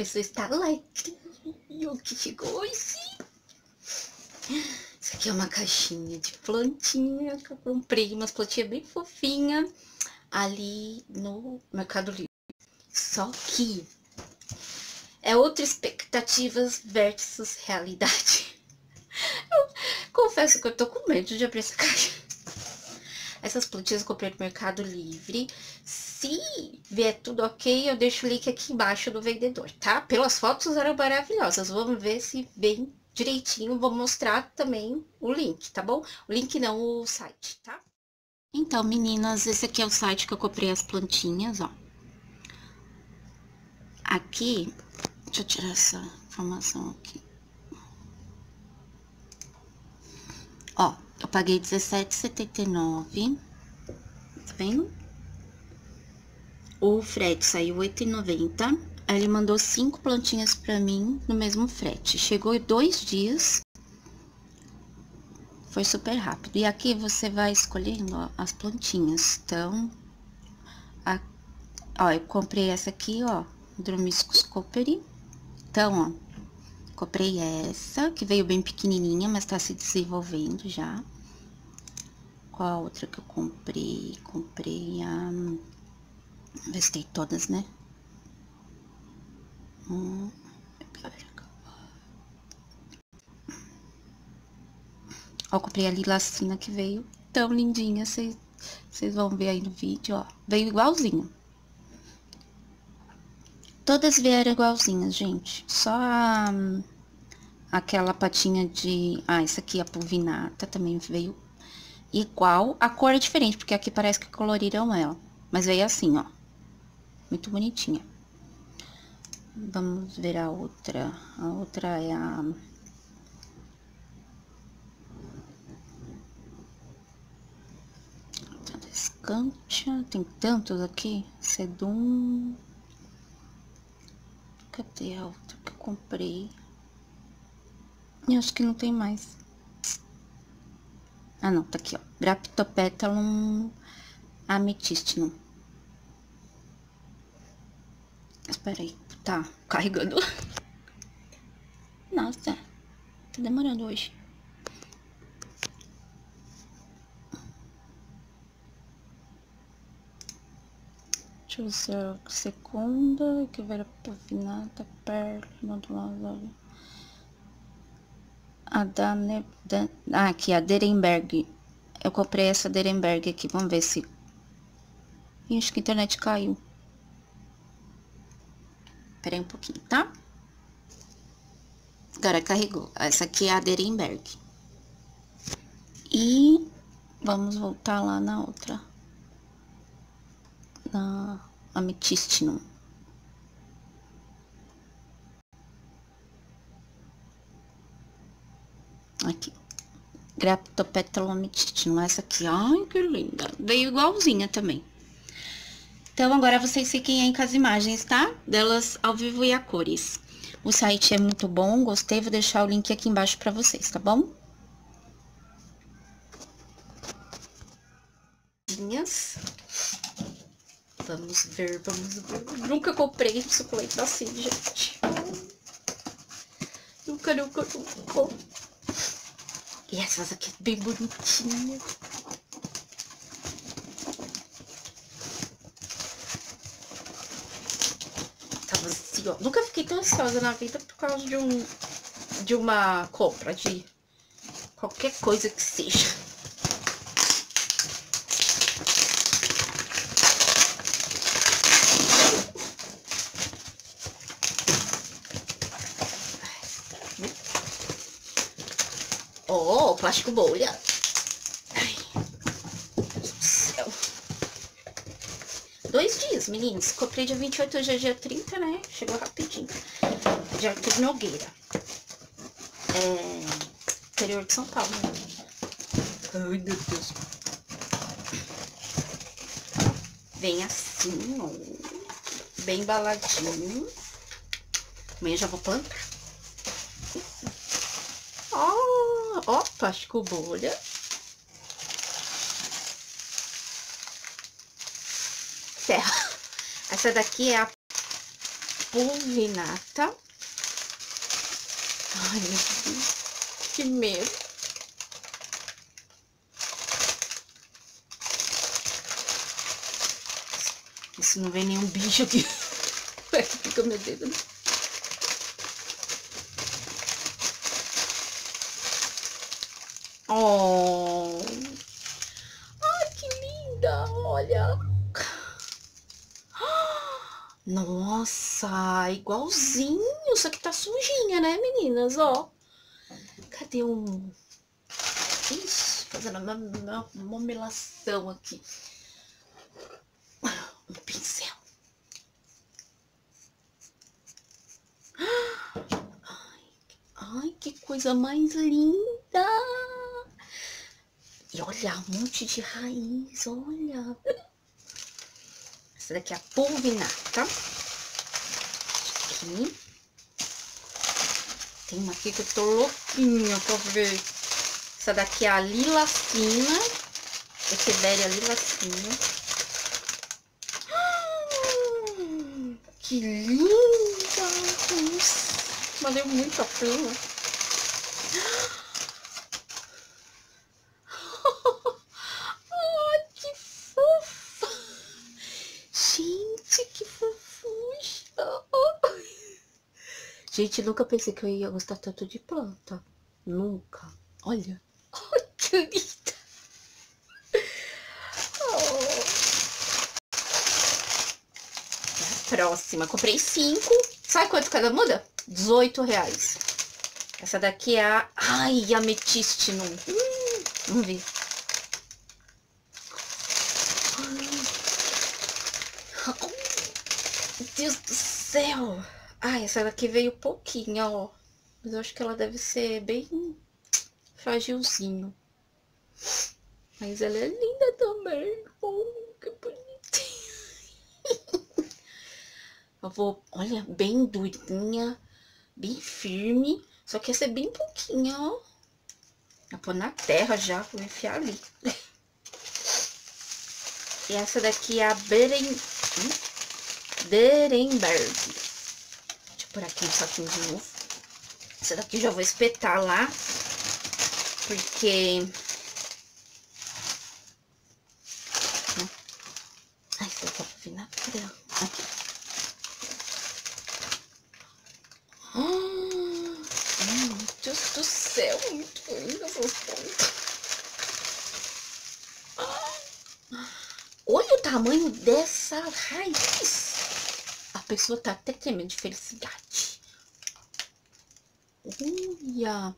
pessoa está like. O que chegou hoje? Isso aqui é uma caixinha de plantinha que eu comprei, umas plantinhas bem fofinhas ali no Mercado Livre. Só que é outra expectativas versus realidade. Eu confesso que eu tô com medo de abrir essa caixa. Essas plantinhas eu comprei no Mercado Livre. Se vier tudo ok, eu deixo o link aqui embaixo do vendedor, tá? Pelas fotos eram maravilhosas. Vamos ver se vem direitinho. Vou mostrar também o link, tá bom? O link não, o site, tá? Então, meninas, esse aqui é o site que eu comprei as plantinhas, ó. Aqui, deixa eu tirar essa informação aqui. Ó, eu paguei R$17,79, tá vendo? O frete saiu R$8,90, aí ele mandou 5 plantinhas pra mim no mesmo frete. Chegou em 2 dias, foi super rápido. E aqui você vai escolhendo, ó, as plantinhas. Então, ó, eu comprei essa aqui, ó, Adromischus cooperi. Então, ó. Comprei essa, que veio bem pequenininha, mas tá se desenvolvendo já. Qual a outra que eu comprei? Comprei a... Vestei todas, né? Ó, comprei a lilacina que veio tão lindinha, vocês vão ver aí no vídeo, ó. Veio igualzinho. Todas vieram igualzinhas, gente. Só aquela patinha de... Ah, essa aqui, a pulvinata, também veio igual. A cor é diferente, porque aqui parece que coloriram ela. Mas veio assim, ó. Muito bonitinha. Vamos ver a outra. A outra é a... Descantia. Tem tantos aqui. Sedum... Cadê a outra que eu comprei? Eu acho que não tem mais. Ah, não, tá aqui, ó. Graptopetalum Amethystinum. Espera aí, tá carregando. Nossa, tá demorando hoje. Deixa eu ver se é a segunda, que vai afinada, perna do lado. Ah, aqui, a Derenberg. Eu comprei essa Derenberg aqui, vamos ver se... Ih, acho que a internet caiu. Espera aí um pouquinho, tá? Agora carregou. Essa aqui é a Derenberg. E vamos voltar lá na outra. Na Amethystinum. Aqui. Graptopetalum Amethystinum. Essa aqui. Ai, que linda. Veio igualzinha também. Então, agora vocês fiquem aí com as imagens, tá? Delas ao vivo e a cores. O site é muito bom. Gostei. Vou deixar o link aqui embaixo pra vocês, tá bom? Minhas. Vamos ver, vamos ver. Nunca comprei suculento assim, gente. Nunca. E essas aqui bem bonitinhas. Tava assim, ó. Nunca fiquei tão ansiosa na vida por causa de uma compra de qualquer coisa que seja. Ó, oh, plástico bolha. Ai, Deus do céu. 2 dias, meninos. Comprei dia 28, hoje é dia 30, né? Chegou rapidinho. De Arthur Nogueira. Interior de São Paulo. Ai, meu Deus. Vem assim, ó. Bem embaladinho. Amanhã já vou plantar. Ó, plástico bolha. Terra. Essa daqui é a pulvinata. Ai, meu Deus, que medo. Se não vem nenhum bicho aqui, fica meu dedo. Oh, ai, que linda, olha. Nossa, igualzinho. Isso aqui tá sujinha, né, meninas? Ó, cadê um... Ixi, fazendo uma momelação aqui. Um pincel. Ai, que coisa mais linda. E olha, um monte de raiz, olha. Essa daqui é a pulvinata. Aqui. Tem uma aqui que eu tô louquinha pra ver. Essa daqui é a lilacina. Echeveria lilacina. Que linda! Nossa, valeu muito a pena. Ai, que fofa! Gente, que fofucha! Gente, nunca pensei que eu ia gostar tanto de planta. Nunca. Olha. Ai, que linda! Próxima, comprei 5. Sabe quanto cada muda? R$18. Essa daqui é a... Ai, Amethystinum. Vamos ver. Meu Deus do céu. Ai, essa daqui veio pouquinha, ó. Mas eu acho que ela deve ser bem fragilzinho. Mas ela é linda também. Oh, que bonitinha. Eu vou, olha, bem durinha, bem firme. Só que essa é bem pouquinha, ó. Eu vou na terra já, vou enfiar ali. E essa daqui é a Derenberg. Deixa eu pôr aqui um saquinho de novo. Essa daqui eu já vou espetar lá. Porque... Ai, essa daqui é pra vir na terra. Aqui. Meu Deus do céu, muito linda essas plantas. Olha o tamanho dessa raiz. A pessoa tá até tremendo de felicidade. Olha.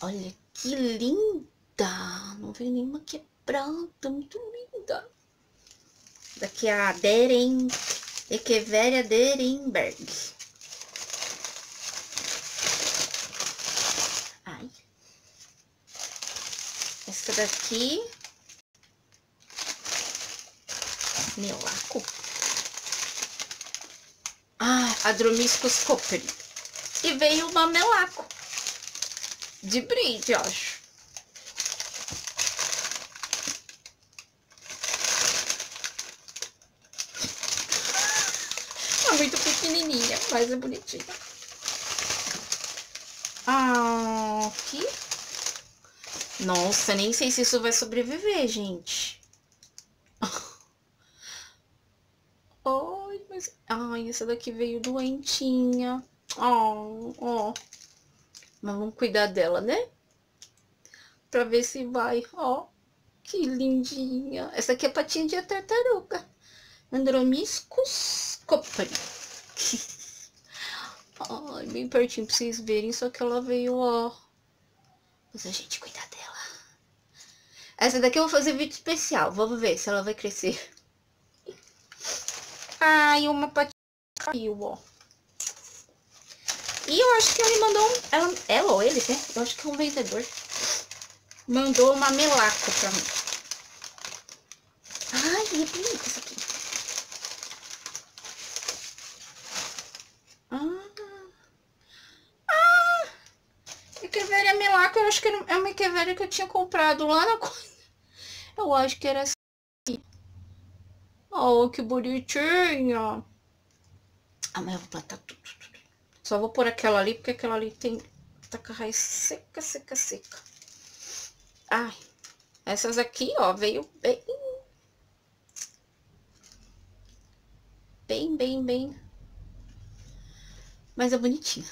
Olha que linda. Não veio nenhuma quebrada. Muito linda. Daqui é a Echeveria Derenberg. Essa daqui, melaco. Ah, Adromischus cooperi. E veio uma melaco de brinde, eu acho. É muito pequenininha, mas é bonitinha. Ah, aqui. Nossa, nem sei se isso vai sobreviver, gente. Ai, mas... Ai, essa daqui veio doentinha. Ó, ó. Mas vamos cuidar dela, né? Pra ver se vai. Ó, que lindinha. Essa aqui é a patinha de tartaruga. Adromischus cooperi. Ai, bem pertinho pra vocês verem. Só que ela veio, ó. Mas a gente cuida dela. Essa daqui eu vou fazer vídeo especial. Vamos ver se ela vai crescer. Ai, uma patinha caiu, ó. E eu acho que ele mandou um... Ela ou ele, né? Eu acho que é um vendedor. Mandou uma melaco pra mim. Ai, é bonita essa aqui. Echeveria melaco, eu acho que era uma Echeveria que eu tinha comprado lá na coisa. Eu acho que era essa aqui. Oh, que bonitinha. Amanhã eu vou plantar tudo. Só vou pôr aquela ali, porque aquela ali tá com a raiz seca. Ai, essas aqui, ó, veio bem. Mas é bonitinha.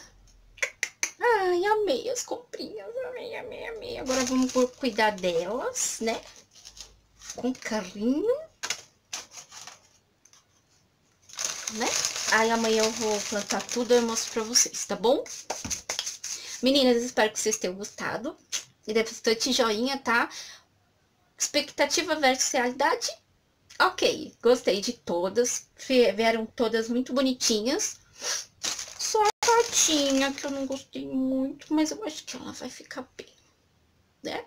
Ai, amei as comprinhas, amei. Agora vamos cuidar delas, né? Com carinho. Né? Aí amanhã eu vou plantar tudo e eu mostro pra vocês, tá bom? Meninas, espero que vocês tenham gostado. E dê bastante joinha, tá? Expectativa versus realidade. Ok, gostei de todas. Vieram todas muito bonitinhas. Só a patinha que eu não gostei muito, mas eu acho que ela vai ficar bem, né?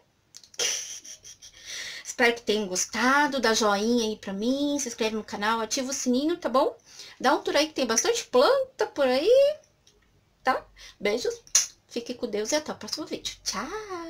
Espero que tenham gostado. Dá joinha aí pra mim, se inscreve no canal, ativa o sininho, tá bom? Dá um tour aí que tem bastante planta por aí, tá? Beijos, fique com Deus e até o próximo vídeo. Tchau!